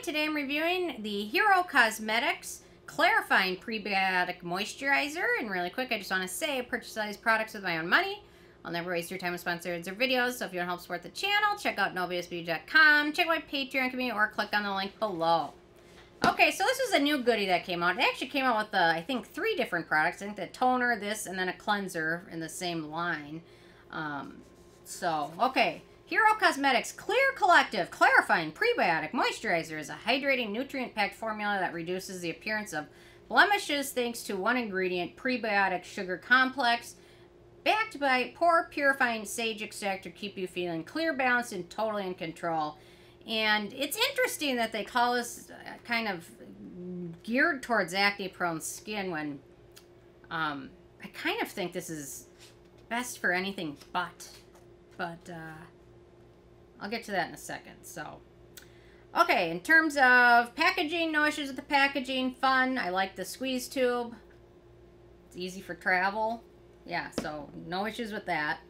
Hi, today I'm reviewing the Hero Cosmetics Clarifying Prebiotic Moisturizer. And really quick, I just want to say I purchase all these products with my own money. I'll never waste your time with sponsors or videos, so if you want to help support the channel, check out nobsbeauty.com, check my Patreon community, or click on the link below. Okay, so this is a new goodie that came out. It actually came out with, I think, three different products. I think the toner, this, and then a cleanser in the same line. Okay. Hero Cosmetics Clear Collective Clarifying Prebiotic Moisturizer is a hydrating, nutrient-packed formula that reduces the appearance of blemishes thanks to one ingredient, prebiotic sugar complex, backed by pore purifying sage extract to keep you feeling clear, balanced, and totally in control. And it's interesting that they call this kind of geared towards acne-prone skin when I kind of think this is best for anything but I'll get to that in a second. So, okay, in terms of packaging, no issues with the packaging. Fun. I like the squeeze tube. It's easy for travel. Yeah, so no issues with that.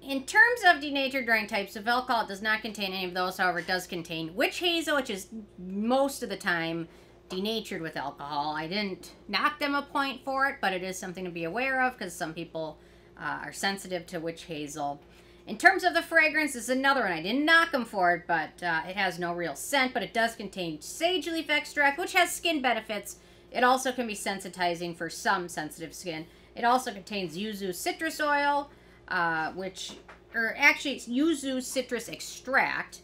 In terms of denatured drying types of alcohol, it does not contain any of those. However, it does contain witch hazel, which is most of the time denatured with alcohol. I didn't knock them a point for it, but it is something to be aware of because some people are sensitive to witch hazel. In terms of the fragrance, this is another one. I didn't knock them for it, but it has no real scent, but it does contain sage leaf extract, which has skin benefits. It also can be sensitizing for some sensitive skin. It also contains yuzu citrus oil, it's yuzu citrus extract,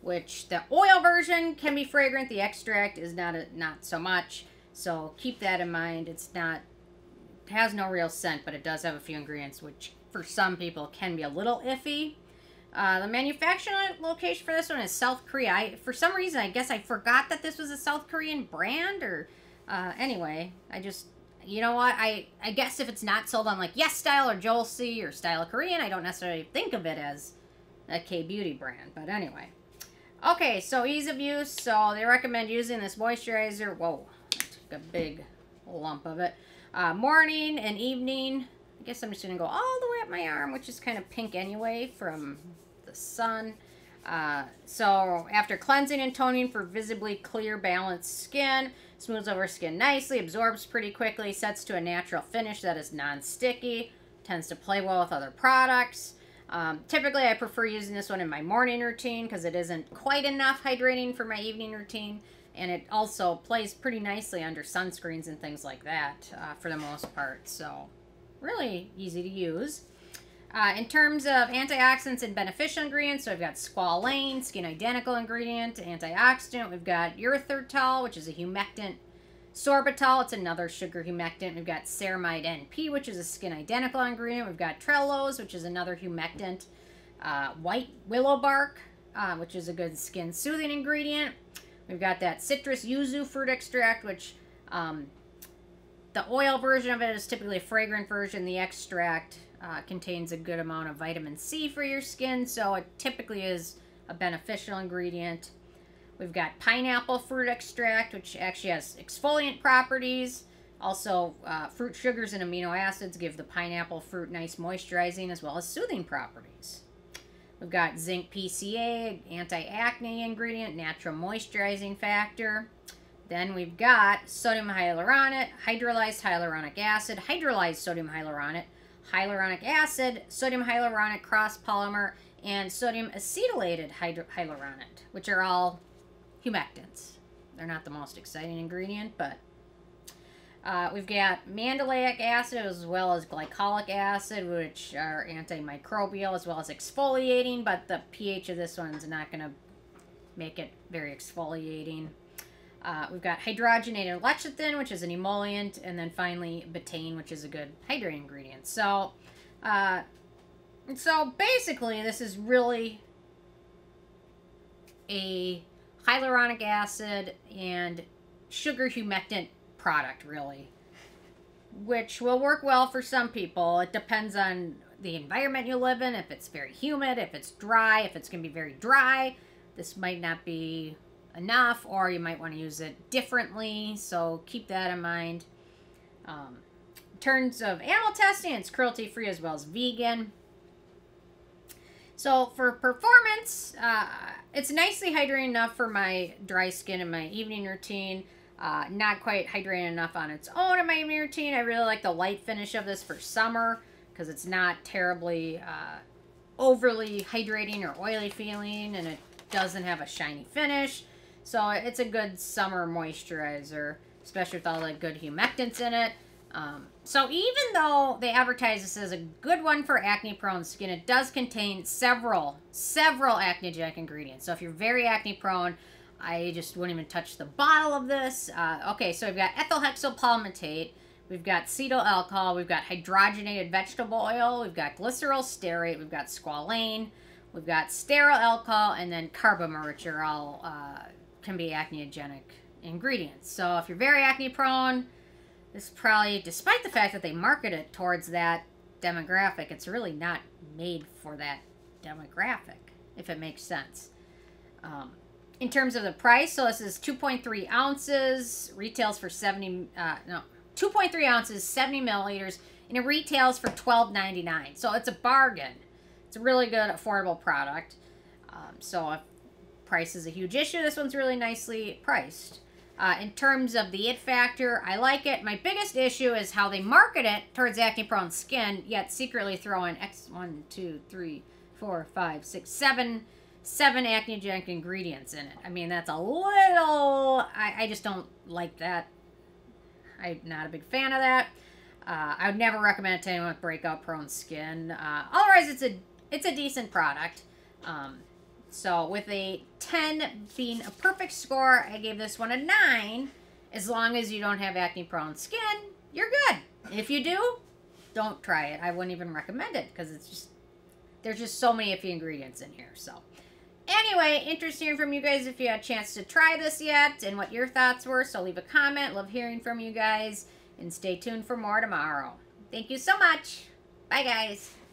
which the oil version can be fragrant. The extract is not so much, so keep that in mind. It has no real scent, but it does have a few ingredients, which for some people can be a little iffy. The manufacturing location for this one is South Korea. For some reason, I guess I forgot that this was a South Korean brand, or anyway, I just, you know what, I guess if it's not sold on like Yes Style or Jolsey or Style Korean, I don't necessarily think of it as a K-beauty brand, but anyway. Okay, so ease of use. So they recommend using this moisturizer, whoa, I took a big lump of it, morning and evening. I guess I'm just going to go all the way up my arm, which is kind of pink anyway from the sun. So after cleansing and toning for visibly clear, balanced skin, smooths over skin nicely, absorbs pretty quickly, sets to a natural finish that is non-sticky, tends to play well with other products. Typically, I prefer using this one in my morning routine because it isn't quite enough hydrating for my evening routine. And it also plays pretty nicely under sunscreens and things like that for the most part, so really easy to use. In terms of antioxidants and beneficial ingredients, so I've got squalane, skin identical ingredient, antioxidant. We've got erythritol, which is a humectant. Sorbitol, it's another sugar humectant. We've got ceramide NP, which is a skin identical ingredient. We've got Trehalose, which is another humectant. White willow bark, which is a good skin soothing ingredient. We've got that citrus yuzu fruit extract, which the oil version of it is typically a fragrant version. The extract contains a good amount of vitamin C for your skin, so it typically is a beneficial ingredient. We've got pineapple fruit extract, which actually has exfoliant properties. Also, fruit sugars and amino acids give the pineapple fruit nice moisturizing as well as soothing properties. We've got zinc PCA, anti-acne ingredient, natural moisturizing factor. Then we've got sodium hyaluronate, hydrolyzed hyaluronic acid, hydrolyzed sodium hyaluronate, hyaluronic acid, sodium hyaluronic crosspolymer, and sodium acetylated hyaluronate, which are all humectants. They're not the most exciting ingredient, but we've got mandelic acid as well as glycolic acid, which are antimicrobial as well as exfoliating, but the pH of this one's not going to make it very exfoliating. We've got hydrogenated lecithin, which is an emollient, and then finally betaine, which is a good hydrating ingredient. So, basically, this is really a hyaluronic acid and sugar humectant product, really, which will work well for some people. It depends on the environment you live in. If it's very humid, if it's dry, if it's going to be very dry, this might not be enough, or you might want to use it differently, so keep that in mind. In terms of animal testing, it's cruelty free as well as vegan. So for performance, it's nicely hydrated enough for my dry skin in my evening routine. Not quite hydrated enough on its own in my evening routine. I really like the light finish of this for summer because it's not terribly overly hydrating or oily feeling, and it doesn't have a shiny finish. So it's a good summer moisturizer, especially with all the good humectants in it. So even though they advertise this as a good one for acne-prone skin, it does contain several acnegenic ingredients. So if you're very acne-prone, I just wouldn't even touch the bottle of this. Okay, so we've got ethylhexyl palmitate, we've got cetyl alcohol, we've got hydrogenated vegetable oil, we've got glyceryl stearate, we've got squalane, we've got stearyl alcohol, and then carbomer, which are all can be acneogenic ingredients. So if you're very acne-prone, this probably, despite the fact that they market it towards that demographic, it's really not made for that demographic, if it makes sense. In terms of the price, so this is 2.3 ounces, retails for 2.3 ounces, 70 milliliters, and it retails for $12.99. So it's a bargain. It's a really good, affordable product. So if price is a huge issue, this one's really nicely priced. In terms of the it factor, I like it. My biggest issue is how they market it towards acne-prone skin, yet secretly throw in 7 acnegenic ingredients in it. I mean, that's a little... I just don't like that. I'm not a big fan of that. I would never recommend it to anyone with breakout-prone skin. Otherwise, it's a decent product. So with a 10 being a perfect score, I gave this one a 9. As long as you don't have acne-prone skin, you're good. If you do, don't try it. I wouldn't even recommend it because it's just, there's just so many iffy ingredients in here. So anyway, interested hearing from you guys if you had a chance to try this yet and what your thoughts were. So leave a comment. Love hearing from you guys. And stay tuned for more tomorrow. Thank you so much. Bye, guys.